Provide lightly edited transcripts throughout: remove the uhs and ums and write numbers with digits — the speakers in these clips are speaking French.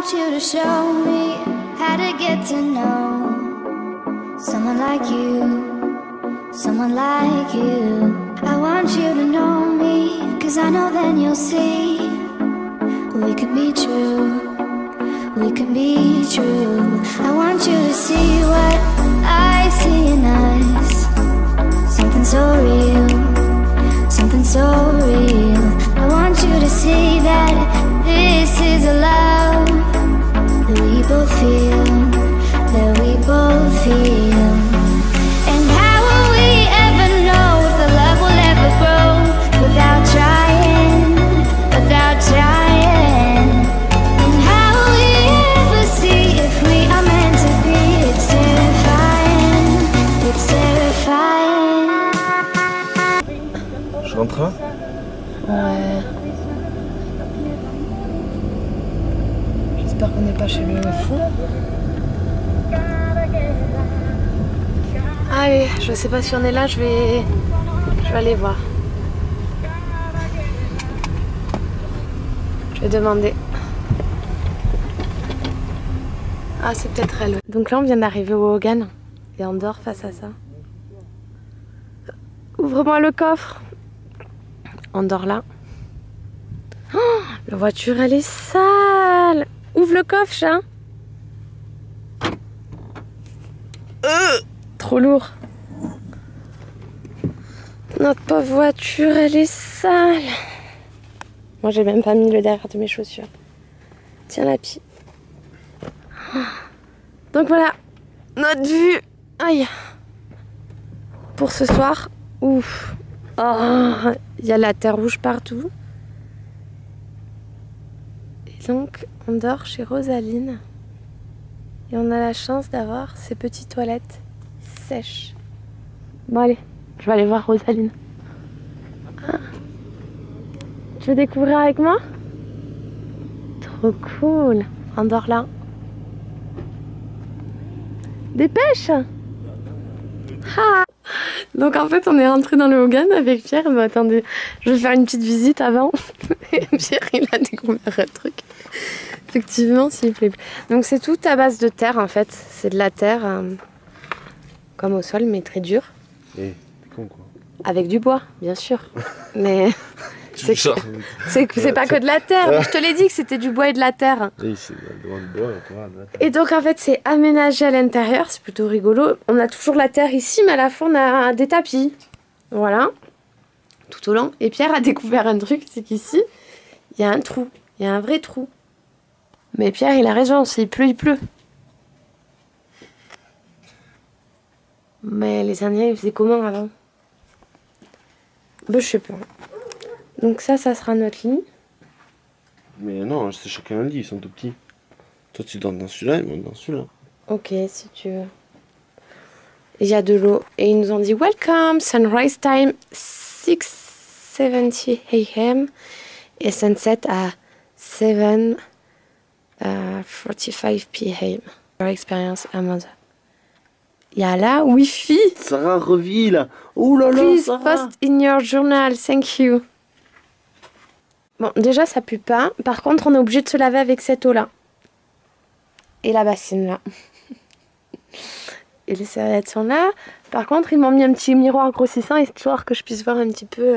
want you to show me how to get to know someone like you, someone like you. I want you to know me, 'cause I know then you'll see we could be true, we could be true. I want you to see what I see in us, something so real, something so real. I want you to see that this is a love that we both feel, that we both feel. And how will we ever know if the love will ever grow without trying, without trying? And how will we ever see if we are meant to be? It's terrifying, it's terrifying. Je suis en train? Ouais. J'espère qu'on n'est pas chez le fou. Allez, je sais pas si on est là, je vais aller voir. Je vais demander. Ah, c'est peut-être elle. Donc là, on vient d'arriver au Hogan. Et on dort face à ça. Ouvre-moi le coffre. On dort là. Oh, la voiture, elle est sale. Ouvre le coffre, chat. Trop lourd. Notre pauvre voiture, elle est sale. Moi, j'ai même pas mis le derrière de mes chaussures. Tiens, la pie. Donc voilà, notre vue. Aïe. Pour ce soir, ouf. Oh, il y a la terre rouge partout. Et donc, on dort chez Rosaline. Et on a la chance d'avoir ces petites toilettes sèches. Bon, allez, je vais aller voir Rosaline. Ah. Tu veux découvrir avec moi? Trop cool. On dort là. Dépêche! Ah. Donc en fait on est rentré dans le Hogan avec Pierre. Mais attendez, je vais faire une petite visite avant. Et Pierre il a découvert un truc. Effectivement, s'il plaît. Donc c'est tout à base de terre en fait. C'est de la terre comme au sol mais très dure. Et con quoi. Avec du bois bien sûr. Mais c'est pas que de la terre. Je te l'ai dit que c'était du bois et de la terre. Oui, c'est de bois et de la terre. Et donc en fait c'est aménagé à l'intérieur, c'est plutôt rigolo. On a toujours la terre ici mais à la fois on a des tapis. Voilà. Tout au long. Et Pierre a découvert un truc, c'est qu'ici il y a un trou. Il y a un vrai trou. Mais Pierre il a raison, s'il pleut, il pleut. Mais les Indiens ils faisaient comment avant? Ben, je sais pas. Donc ça sera notre lit. Mais non, c'est chacun un lit, ils sont tout petits. Toi, tu dors dans celui-là et moi dans celui-là. Ok, si tu veux. Il y a de l'eau. Et ils nous ont dit, welcome, sunrise time, 6:70 AM. Et sunset à 7:45 PM. Your experience, Amanda. Il y a la Wi-Fi. Sarah, revit là. Oh là là, please post in your journal, thank you. Bon, déjà, ça pue pas. Par contre, on est obligé de se laver avec cette eau-là. Et la bassine, là. Et les serviettes sont là. Par contre, ils m'ont mis un petit miroir grossissant, histoire que je puisse voir un petit peu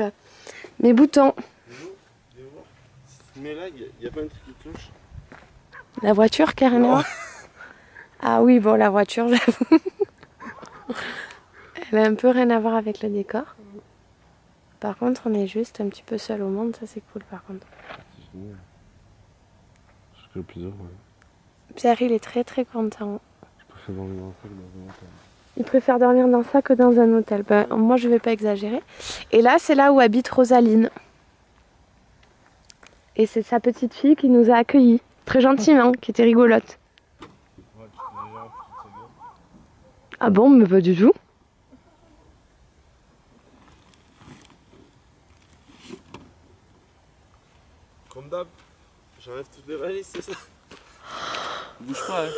mes boutons. Mais là, il n'y a pas un truc qui cloche. La voiture, carrément. Ah oui, bon, la voiture, j'avoue. Elle a un peu rien à voir avec le décor. Par contre, on est juste un petit peu seul au monde, ça c'est cool par contre. C'est génial. C'est que le plus heureux. Pierre, il est très très content. Il préfère dormir dans ça que dans un hôtel. Ben, moi, je vais pas exagérer. Et là, c'est là où habite Rosaline. Et c'est sa petite fille qui nous a accueillis, très gentiment, qui était rigolote. Ah bon, mais pas du tout. Comme d'hab, j'enlève toutes les valises, c'est ça? Bouge pas, hein?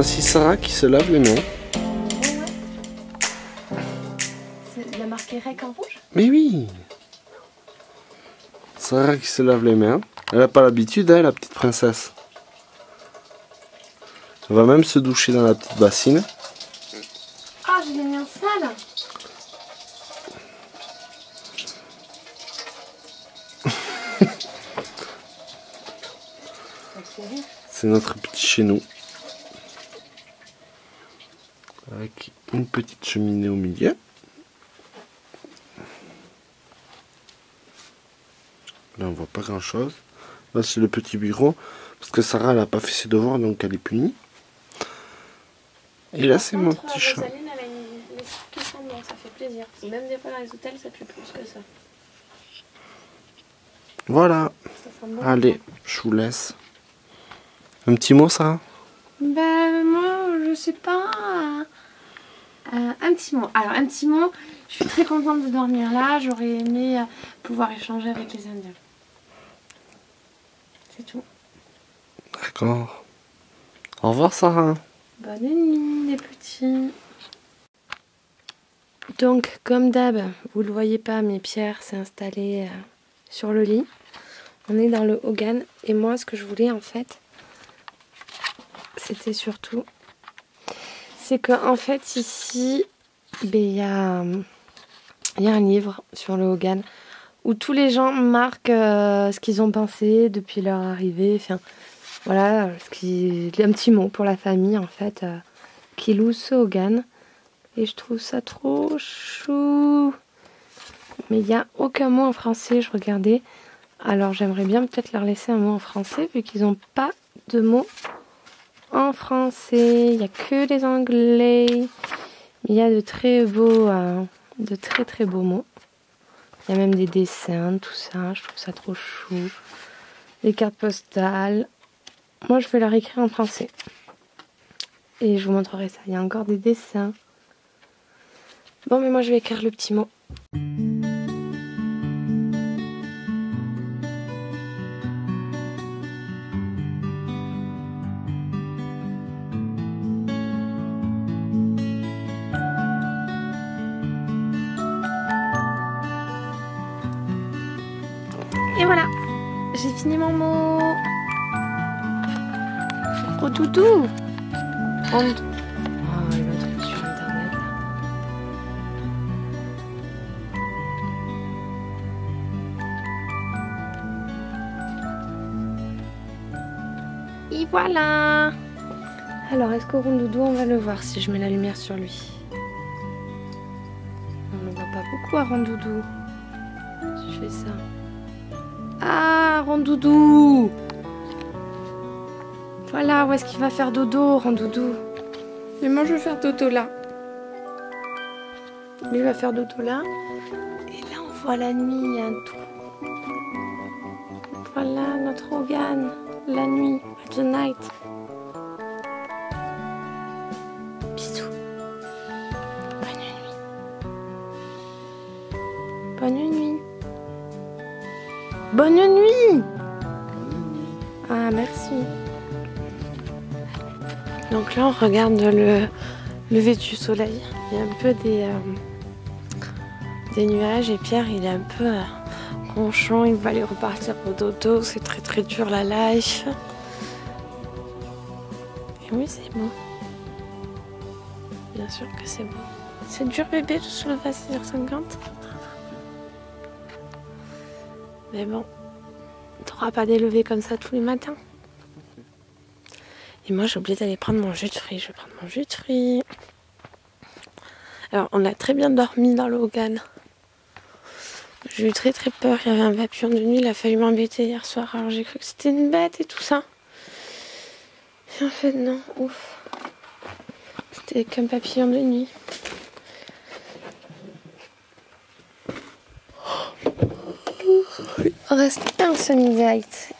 Voici Sarah qui se lave les mains. C'est la marque REC en rouge? Mais oui! Sarah qui se lave les mains. Elle n'a pas l'habitude, hein, la petite princesse. Elle va même se doucher dans la petite bassine. Ah, je l'ai mis en salle. C'est notre petit chez nous. Avec une petite cheminée au milieu. Là, on voit pas grand chose. Là, c'est le petit bureau. Parce que Sarah, elle n'a pas fait ses devoirs, donc elle est punie. Et là, c'est mon petit chat. Rosaline, elle a une question dedans, ça fait plaisir. Même des fois, dans les hôtels, ça pue plus que ça. Voilà. Allez, je vous laisse. Un petit mot, Sarah? Ben, moi, je sais pas. Un petit mot. Alors, un petit mot, je suis très contente de dormir là. J'aurais aimé pouvoir échanger avec les Indiens. C'est tout. D'accord. Au revoir, Sarah. Bonne nuit, les petits. Donc, comme d'hab, vous le voyez pas, mais Pierre s'est installé sur le lit. On est dans le Hogan. Et moi, ce que je voulais, en fait... c'était surtout, c'est qu'en fait ici, il y a un livre sur le Hogan où tous les gens marquent ce qu'ils ont pensé depuis leur arrivée, enfin voilà, un petit mot pour la famille en fait, qui loue ce Hogan, et je trouve ça trop chou. Mais il n'y a aucun mot en français, je regardais, alors j'aimerais bien peut-être leur laisser un mot en français vu qu'ils n'ont pas de mots en français, il n'y a que les anglais. Il y a de très beaux, de très beaux mots. Il y a même des dessins, tout ça. Je trouve ça trop chou. Des cartes postales. Moi, je vais leur écrire en français. Et je vous montrerai ça. Il y a encore des dessins. Bon, mais moi, je vais écrire le petit mot. Et voilà, j'ai fini mon mot. Rondoudou. Oh, il m'a trouvé sur internet là. Et voilà. Alors, est-ce qu'au Rondoudou, on va le voir si je mets la lumière sur lui? On ne le voit pas beaucoup à Rondoudou. Si je fais ça. Ah, Rondoudou! Voilà, où est-ce qu'il va faire dodo, Rondoudou? Mais moi, je veux faire dodo là. Lui, il va faire dodo là. Et là, on voit la nuit, il y a un trou. Voilà, notre Hogan. La nuit, at the night. Bisous. Bonne nuit. Bonne nuit. Bonne nuit. Ah, merci. Donc là, on regarde le lever du soleil. Il y a un peu des nuages et Pierre, il est un peu ronchon. Il va aller repartir au dodo. C'est très très dur la life. Et oui, c'est beau. Bien sûr que c'est beau. C'est dur bébé de se lever à 6h50. Mais bon, t'auras pas des levées comme ça tous les matins. Et moi, j'ai oublié d'aller prendre mon jus de fruits. Je vais prendre mon jus de fruits. Alors, on a très bien dormi dans le Hogan. J'ai eu très très peur. Il y avait un papillon de nuit. Il a failli m'embêter hier soir. Alors, j'ai cru que c'était une bête et tout ça. Et en fait, non. Ouf. C'était qu'un papillon de nuit. Il reste un Sunnydite.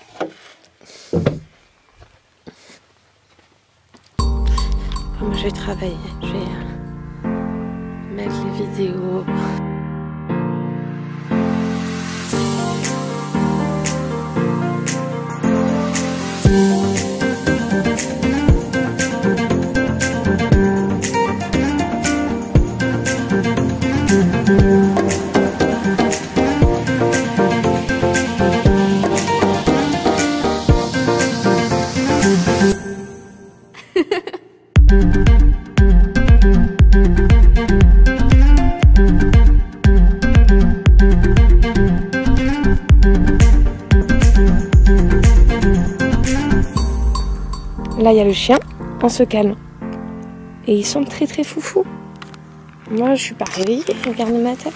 Bon, je vais travailler, je vais mettre les vidéos. Là, il y a le chien. On se calme. Et ils sont très très foufous. Moi, je suis pas réveillée. Regarde ma tête.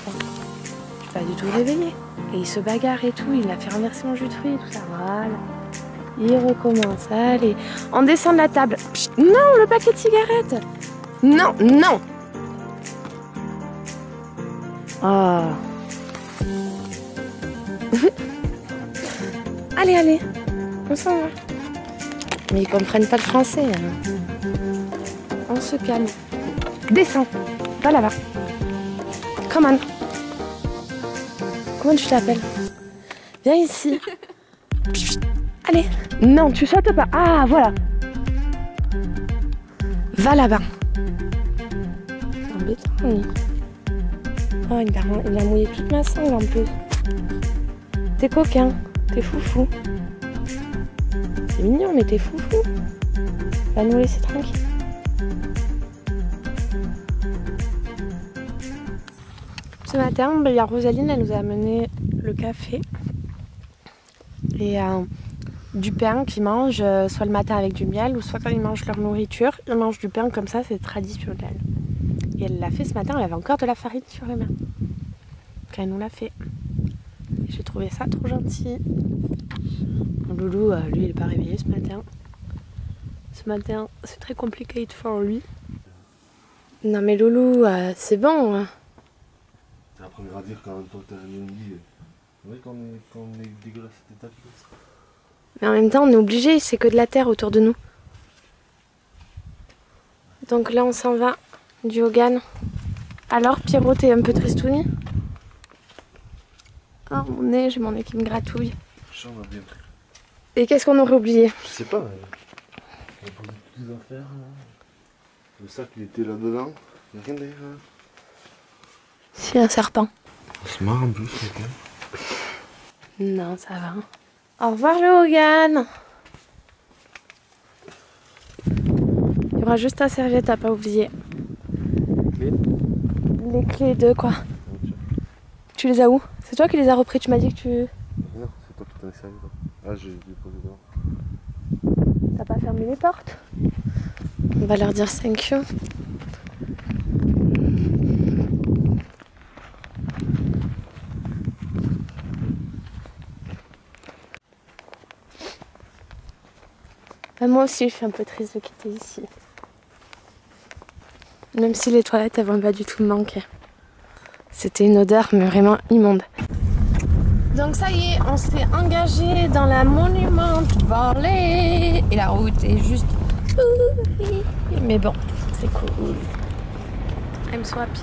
Je suis pas du tout réveillée. Et ils se bagarrent et tout. Il a fait renverser mon jus de fruits et tout ça. Voilà. Il recommence. Allez. On descend de la table. Psst, non, le paquet de cigarettes. Non, non. Ah. Oh. Allez, allez. On s'en va. Mais ils comprennent pas le français. On se calme. Descends. Va là-bas. Come on. Comment tu t'appelles? Viens ici. Allez. Non, tu sautes pas. Ah, voilà. Va là-bas. C'est embêtant, lui. Oh, il a mouillé toute ma sangle en plus. T'es coquin. T'es foufou. C'est mignon, mais t'es foufou. Va nous laisser tranquille. Ce matin, la Rosaline, elle nous a amené le café et du pain qu'ils mangent, soit le matin avec du miel ou soit quand ils mangent leur nourriture, ils mangent du pain comme ça, c'est traditionnel. Et elle l'a fait ce matin, elle avait encore de la farine sur les mains. Donc elle nous l'a fait. J'ai trouvé ça trop gentil. Mon loulou, lui, il n'est pas réveillé ce matin. Ce matin, c'est très compliqué de faire lui. Non mais loulou, c'est bon. Hein. T'es en train de grandir quand même, toi, t'as un lundi. C'est vrai qu'on est dégueulasse cet état comme ça. Mais en même temps, on est obligé, c'est que de la terre autour de nous. Donc là, on s'en va du Hogan. Alors, Pierrot, t'es un peu tristouni? Oh, mon nez, j'ai mon nez qui me gratouille. Et qu'est-ce qu'on aurait oublié? Je sais pas. On a posé toutes les affaires. Le sac, il était là-dedans. Il n'y a rien derrière. C'est un serpent. On se marre en plus, les gars. Non, ça va. Au revoir, le Hogan. Il y aura juste un serviette à pas oublier. Les clés de quoi? Tu les as où? C'est toi qui les as repris, tu m'as dit que tu... Non, c'est toi qui t'en es servi. Ah, j'ai déposé dehors. T'as pas fermé les portes? On va leur dire thank you. Moi aussi, je suis un peu triste de quitter ici. Même si les toilettes, elles vont pas du tout me manquer. C'était une odeur, mais vraiment immonde. Donc ça y est, on s'est engagé dans la Monument Valley. Et la route est juste... Mais bon, c'est cool. I'm so happy.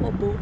Trop beau.